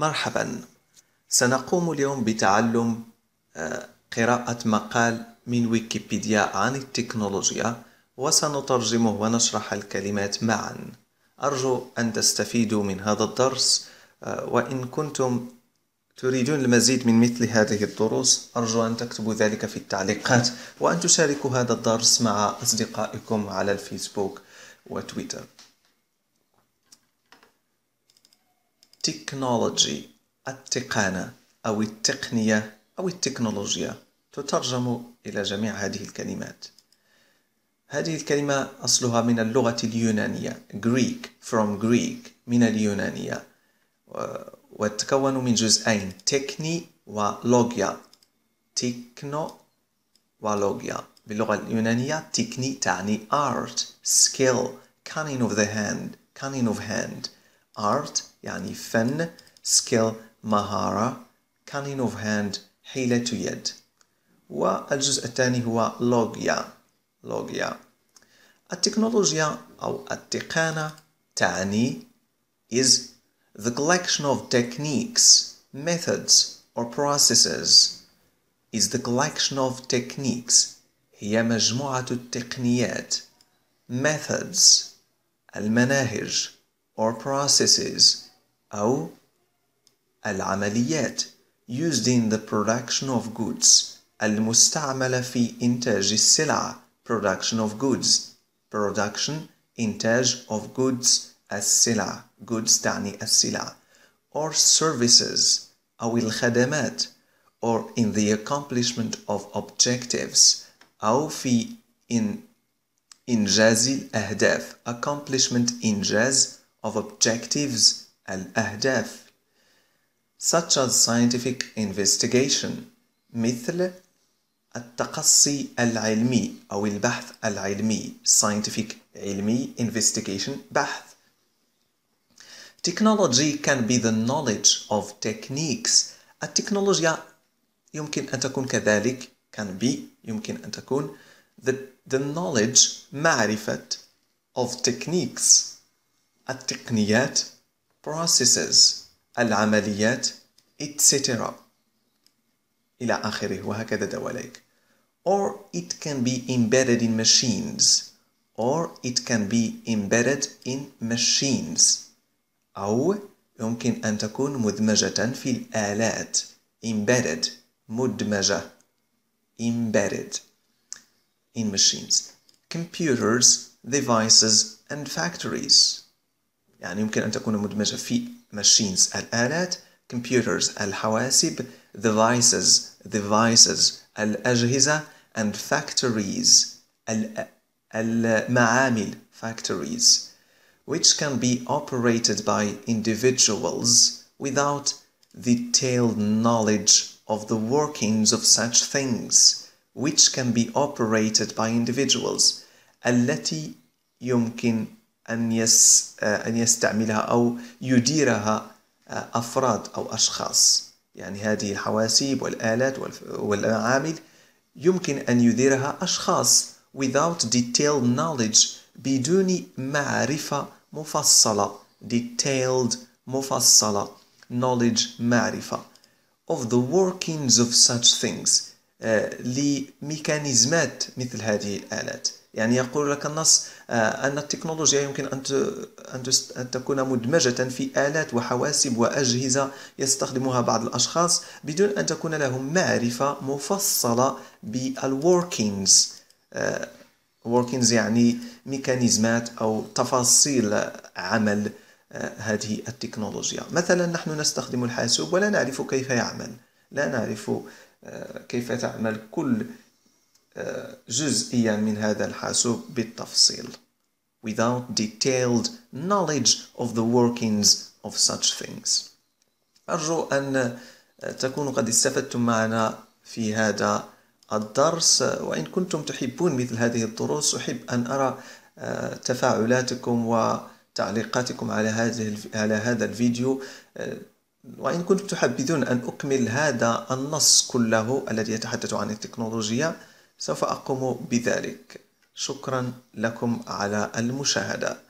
مرحبا، سنقوم اليوم بتعلم قراءة مقال من ويكيبيديا عن التكنولوجيا، وسنترجمه ونشرح الكلمات معا. أرجو أن تستفيدوا من هذا الدرس، وإن كنتم تريدون المزيد من مثل هذه الدروس أرجو أن تكتبوا ذلك في التعليقات، وأن تشاركوا هذا الدرس مع أصدقائكم على الفيسبوك وتويتر. تكنولوجي، التقنية أو التقنية أو التكنولوجيا، تترجم إلى جميع هذه الكلمات. هذه الكلمة أصلها من اللغة اليونانية، Greek from Greek، من اليونانية، وتتكون من جزئين، تكني ولوجيا. تكنو ولوجيا باللغة اليونانية، تكني تعني art، skill، cunning of hand، art يعني فن، skill مهارة، cunning of hand حيلة يد. والجزء الثاني هو لوجيا. التكنولوجيا أو التقنية تعني is the collection of techniques, methods or processes. Is the collection of techniques، هي مجموعة التقنيات، methods المناهج or processes أو العمليات used in the production of goods، المستعملة في إنتاج السلع، production of goods، production إنتاج of goods السلع، goods تعني السلع، or services أو الخدمات، or in the accomplishment of objectives أو في إنجاز الأهداف، accomplishment إنجاز of objectives الأهداف، such as scientific investigation مثل التقصي العلمي أو البحث العلمي، scientific علمي، investigation بحث. Technology can be the knowledge of techniques. التكنولوجيا يمكن أن تكون كذلك، can be يمكن أن تكون the knowledge معرفة of techniques التقنيات، processes العمليات etc. إلى آخره، وهكذا دواليك. Or it can be embedded in machines. Or it can be embedded in machines. أو يمكن أن تكون مدمجة في الآلات. Embedded مدمجة. Embedded in machines. Computers, devices and factories. يعني يمكن أن تكون مدمجة في machines الآلات، computers الحواسب، devices الأجهزة، and factories المعامل factories, which can be operated by individuals without detailed knowledge of the workings of such things, which can be operated by individuals التي يمكن أن يستعملها أو يديرها أفراد أو أشخاص. يعني هذه الحواسيب والآلات والمعامل يمكن أن يديرها أشخاص without detailed knowledge، بدون معرفة مفصلة، detailed مفصلة، knowledge معرفة of the workings of such things لميكانيزمات مثل هذه الآلات. يعني يقول لك النص أن التكنولوجيا يمكن أن تكون مدمجة في آلات وحواسب وأجهزة يستخدمها بعض الأشخاص بدون أن تكون لهم معرفة مفصلة بالworkings. workings يعني ميكانيزمات أو تفاصيل عمل هذه التكنولوجيا. مثلا نحن نستخدم الحاسوب ولا نعرف كيف يعمل، لا نعرف كيف تعمل كل جزئيا من هذا الحاسوب بالتفصيل. Without detailed knowledge of the workings of such things. أرجو أن تكونوا قد استفدتم معنا في هذا الدرس، وإن كنتم تحبون مثل هذه الدروس أحب أن أرى تفاعلاتكم وتعليقاتكم على هذا الفيديو. وإن كنتم تحبذون أن أكمل هذا النص كله الذي يتحدث عن التكنولوجيا سوف أقوم بذلك. شكرا لكم على المشاهدة.